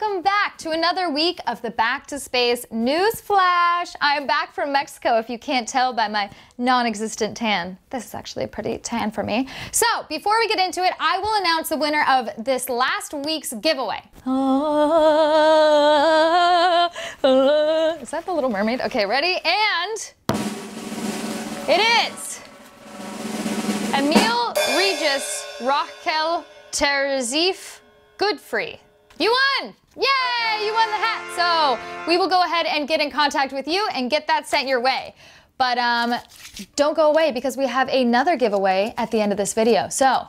Welcome back to another week of the Back to Space News Flash. I'm back from Mexico, if you can't tell by my non-existent tan. This is actually a pretty tan for me. So before we get into it, I will announce the winner of this last week's giveaway. Is that the Little Mermaid? Okay, ready? And it is Emil Regis Raquel Terzif Goodfree. You won! Yay! You won the hat! So we will go ahead and get in contact with you and get that sent your way. But don't go away, because we have another giveaway at the end of this video. So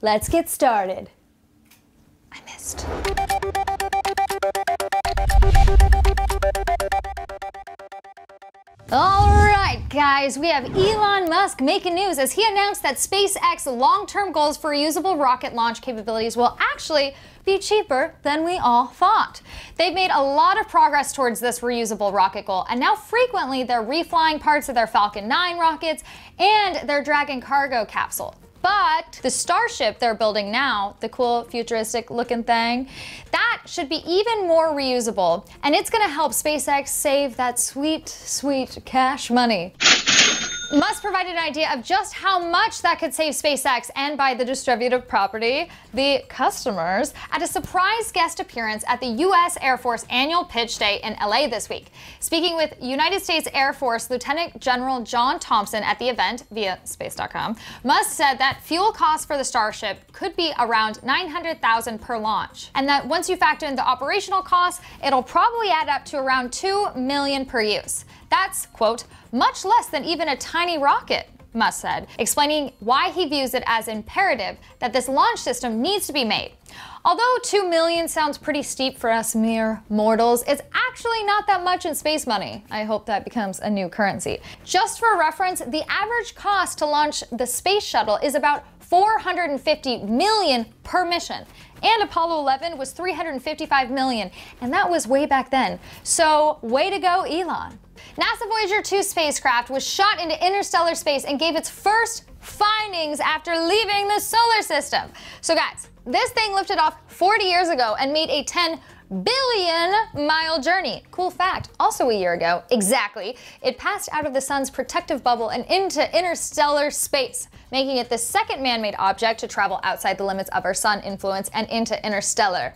let's get started. I missed. All right, guys, we have Elon Musk making news as he announced that SpaceX's long-term goals for reusable rocket launch capabilities will actually be cheaper than we all thought. They've made a lot of progress towards this reusable rocket goal, and now frequently they're reflying parts of their Falcon 9 rockets and their Dragon cargo capsule. But the Starship they're building now, the cool futuristic looking thing, that should be even more reusable, and it's gonna help SpaceX save that sweet, sweet cash money. Musk provided an idea of just how much that could save SpaceX and by the distributive property, the customers, at a surprise guest appearance at the U.S. Air Force Annual Pitch Day in LA this week. Speaking with United States Air Force Lieutenant General John Thompson at the event via space.com, Musk said that fuel costs for the Starship could be around $900,000 per launch, and that once you factor in the operational costs, it'll probably add up to around $2 million per use. That's, quote, much less than even a tiny rocket, Musk said, explaining why he views it as imperative that this launch system needs to be made. Although $2 million sounds pretty steep for us mere mortals, it's actually not that much in space money. I hope that becomes a new currency. Just for reference, the average cost to launch the space shuttle is about $450 million per mission, and Apollo 11 was $355 million, and that was way back then. So way to go, Elon. NASA Voyager 2 spacecraft was shot into interstellar space and gave its first findings after leaving the solar system. So guys, this thing lifted off 40 years ago and made a 10 billion mile journey. Cool fact, also a year ago, exactly, it passed out of the sun's protective bubble and into interstellar space, making it the second man-made object to travel outside the limits of our sun influence and into interstellar.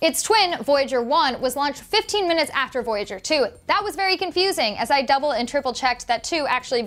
Its twin, Voyager 1, was launched 15 minutes after Voyager 2. That was very confusing, as I double and triple checked that 2 actually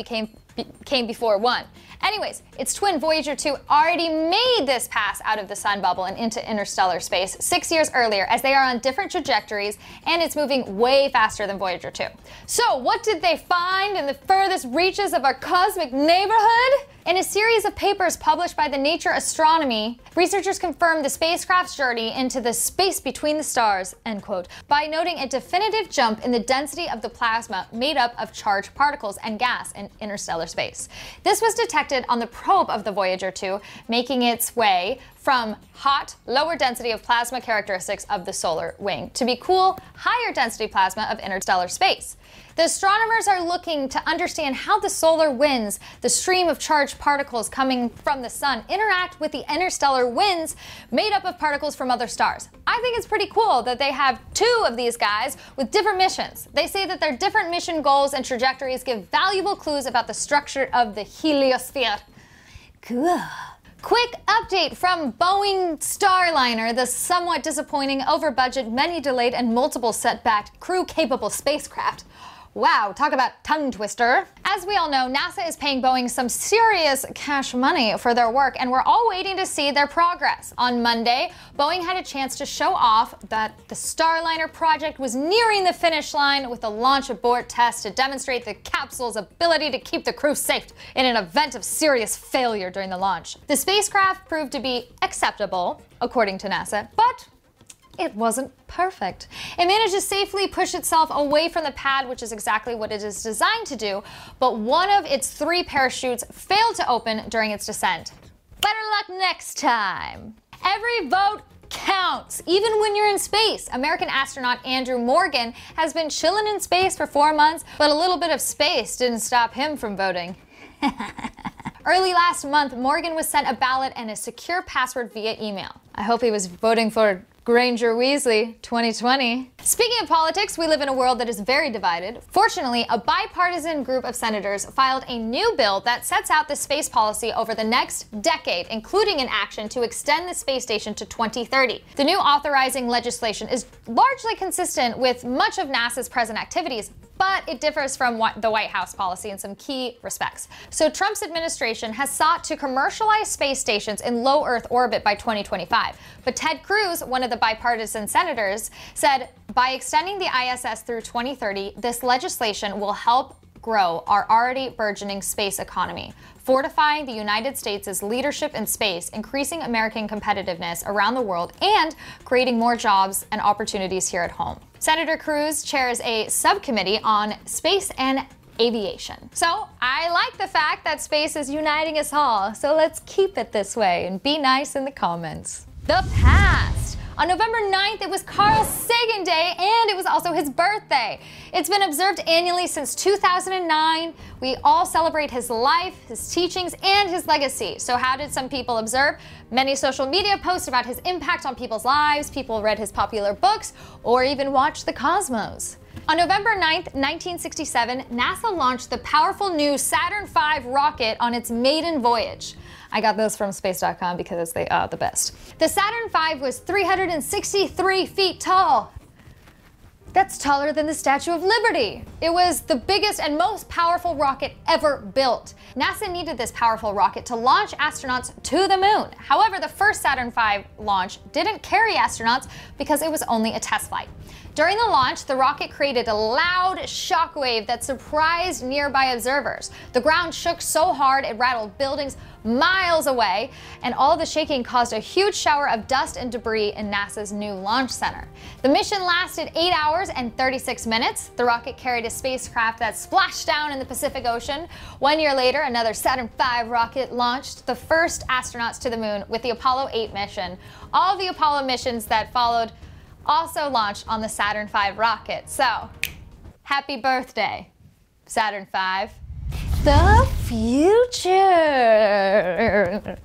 came before 1. Anyways, its twin Voyager 2 already made this pass out of the sun bubble and into interstellar space 6 years earlier, as they are on different trajectories and it's moving way faster than Voyager 2. So what did they find in the furthest reaches of our cosmic neighborhood? In a series of papers published by the Nature Astronomy, researchers confirmed the spacecraft's journey into the space between the stars, end quote, by noting a definitive jump in the density of the plasma made up of charged particles and gas in interstellar space. This was detected on the probe of the Voyager 2, making its way from hot, lower density of plasma characteristics of the solar wing to be cool, higher density plasma of interstellar space. The astronomers are looking to understand how the solar winds, the stream of charged particles coming from the sun, interact with the interstellar winds made up of particles from other stars. I think it's pretty cool that they have two of these guys with different missions. They say that their different mission goals and trajectories give valuable clues about the structure of the heliosphere. Cool. Quick update from Boeing Starliner, the somewhat disappointing, over-budget, many-delayed, and multiple-setback crew-capable spacecraft. Wow, talk about tongue twister. As we all know, NASA is paying Boeing some serious cash money for their work, and we're all waiting to see their progress. On Monday, Boeing had a chance to show off that the Starliner project was nearing the finish line with a launch abort test to demonstrate the capsule's ability to keep the crew safe in an event of serious failure during the launch. The spacecraft proved to be acceptable, according to NASA, but it wasn't perfect. It managed to safely push itself away from the pad, which is exactly what it is designed to do, but one of its three parachutes failed to open during its descent. Better luck next time. Every vote counts, even when you're in space. American astronaut Andrew Morgan has been chilling in space for 4 months, but a little bit of space didn't stop him from voting. Early last month, Morgan was sent a ballot and a secure password via email. I hope he was voting for Granger Weasley 2020. Speaking of politics, we live in a world that is very divided. Fortunately, a bipartisan group of senators filed a new bill that sets out the space policy over the next decade, including an action to extend the space station to 2030. The new authorizing legislation is largely consistent with much of NASA's present activities, but it differs from the White House policy in some key respects. So Trump's administration has sought to commercialize space stations in low Earth orbit by 2025. But Ted Cruz, one of the bipartisan senators, said by extending the ISS through 2030, this legislation will help grow our already burgeoning space economy, fortifying the United States' leadership in space, increasing American competitiveness around the world, and creating more jobs and opportunities here at home. Senator Cruz chairs a subcommittee on space and aviation. So I like the fact that space is uniting us all, so let's keep it this way and be nice in the comments. The past. On November 9th, it was Carl Sagan Day, and it was also his birthday. It's been observed annually since 2009. We all celebrate his life, his teachings, and his legacy. So how did some people observe? Many social media posts about his impact on people's lives, people read his popular books, or even watched the cosmos. On November 9th, 1967, NASA launched the powerful new Saturn V rocket on its maiden voyage. I got those from space.com because they are the best. The Saturn V was 363 feet tall. That's taller than the Statue of Liberty. It was the biggest and most powerful rocket ever built. NASA needed this powerful rocket to launch astronauts to the moon. However, the first Saturn V launch didn't carry astronauts because it was only a test flight. During the launch, the rocket created a loud shockwave that surprised nearby observers. The ground shook so hard it rattled buildings miles away, and all the shaking caused a huge shower of dust and debris in NASA's new launch center. The mission lasted 8 hours and 36 minutes. The rocket carried a spacecraft that splashed down in the Pacific Ocean. 1 year later, another Saturn V rocket launched the first astronauts to the moon with the Apollo 8 mission. All the Apollo missions that followed also launched on the Saturn V rocket. So, happy birthday, Saturn V. The future.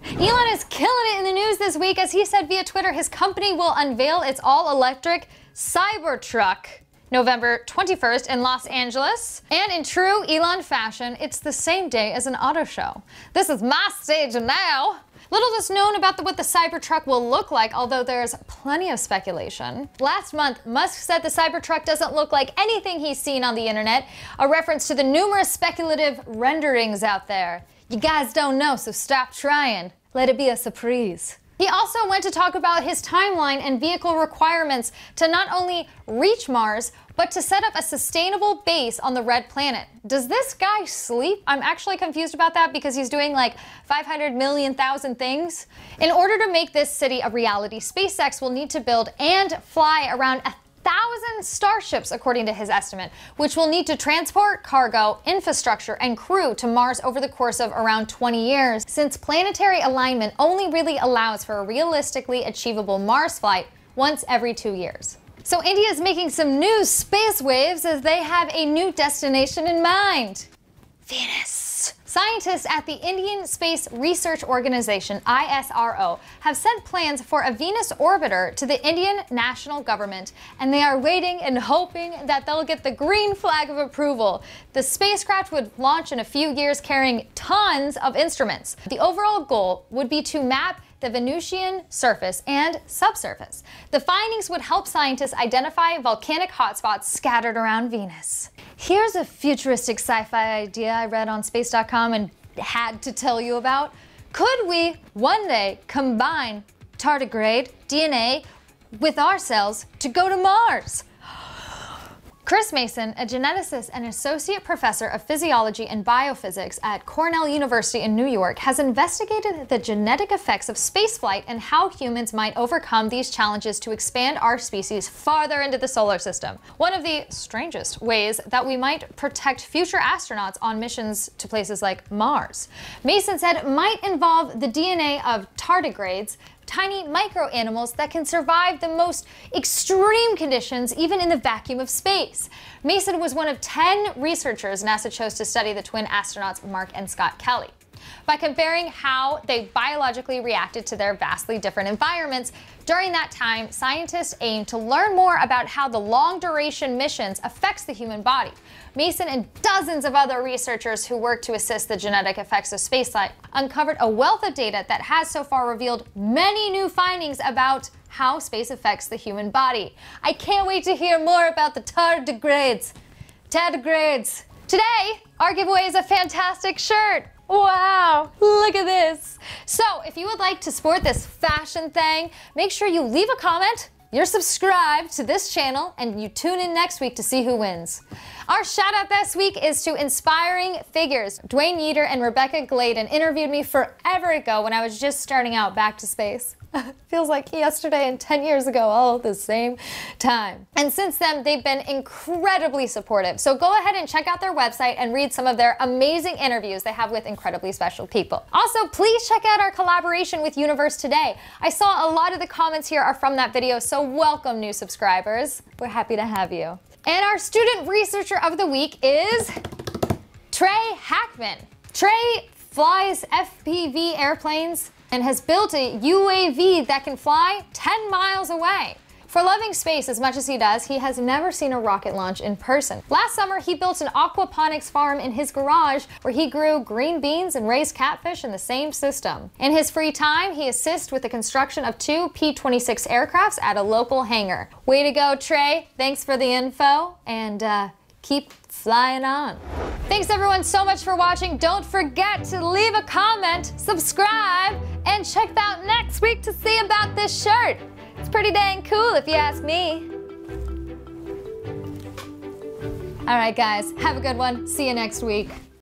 Elon is killing it in the news this week. As he said via Twitter, his company will unveil its all-electric Cybertruck November 21st in Los Angeles. And in true Elon fashion, it's the same day as an auto show. This is my stage now. Little is known about what the Cybertruck will look like, although there's plenty of speculation. Last month, Musk said the Cybertruck doesn't look like anything he's seen on the internet, a reference to the numerous speculative renderings out there. You guys don't know, so stop trying. Let it be a surprise. He also went to talk about his timeline and vehicle requirements to not only reach Mars, but to set up a sustainable base on the red planet. Does this guy sleep? I'm actually confused about that because he's doing like 500 million thousand things. In order to make this city a reality, SpaceX will need to build and fly around 1,000 Starships, according to his estimate, which will need to transport cargo, infrastructure, and crew to Mars over the course of around 20 years. Since planetary alignment only really allows for a realistically achievable Mars flight once every 2 years. So India is making some new space waves as they have a new destination in mind. Venus. Scientists at the Indian Space Research Organization, ISRO, have sent plans for a Venus orbiter to the Indian national government, and they are waiting and hoping that they'll get the green flag of approval. The spacecraft would launch in a few years carrying tons of instruments. The overall goal would be to map the Venusian surface and subsurface. The findings would help scientists identify volcanic hotspots scattered around Venus. Here's a futuristic sci-fi idea I read on space.com and had to tell you about. Could we one day combine tardigrade DNA with our cells to go to Mars? Chris Mason, a geneticist and associate professor of physiology and biophysics at Cornell University in New York, has investigated the genetic effects of spaceflight and how humans might overcome these challenges to expand our species farther into the solar system. One of the strangest ways that we might protect future astronauts on missions to places like Mars, Mason said, might involve the DNA of tardigrades, tiny micro-animals that can survive the most extreme conditions, even in the vacuum of space. Mason was one of 10 researchers NASA chose to study the twin astronauts Mark and Scott Kelly. by comparing how they biologically reacted to their vastly different environments. During that time, scientists aimed to learn more about how the long-duration missions affects the human body. Mason and dozens of other researchers who worked to assess the genetic effects of spaceflight uncovered a wealth of data that has so far revealed many new findings about how space affects the human body. I can't wait to hear more about the tardigrades. Tardigrades. Today, our giveaway is a fantastic shirt. Wow, look at this. So if you would like to sport this fashion thing, make sure you leave a comment, you're subscribed to this channel, and you tune in next week to see who wins. Our shout out this week is to inspiring figures. Dwayne Yeater and Rebecca Gladen interviewed me forever ago when I was just starting out Back to Space. Feels like yesterday and 10 years ago, all at the same time. And since then, they've been incredibly supportive. So go ahead and check out their website and read some of their amazing interviews they have with incredibly special people. Also, please check out our collaboration with Universe Today. I saw a lot of the comments here are from that video, so welcome new subscribers. We're happy to have you. And our student researcher of the week is Trey Hackman. Trey flies FPV airplanes and has built a UAV that can fly 10 miles away. For loving space as much as he does, he has never seen a rocket launch in person. Last summer, he built an aquaponics farm in his garage where he grew green beans and raised catfish in the same system. In his free time, he assists with the construction of 2 P-26 aircrafts at a local hangar. Way to go, Trey. Thanks for the info, and keep flying on. Thanks everyone so much for watching. Don't forget to leave a comment, subscribe, and check out next week to see about this shirt. It's pretty dang cool if you ask me. All right guys, have a good one. See you next week.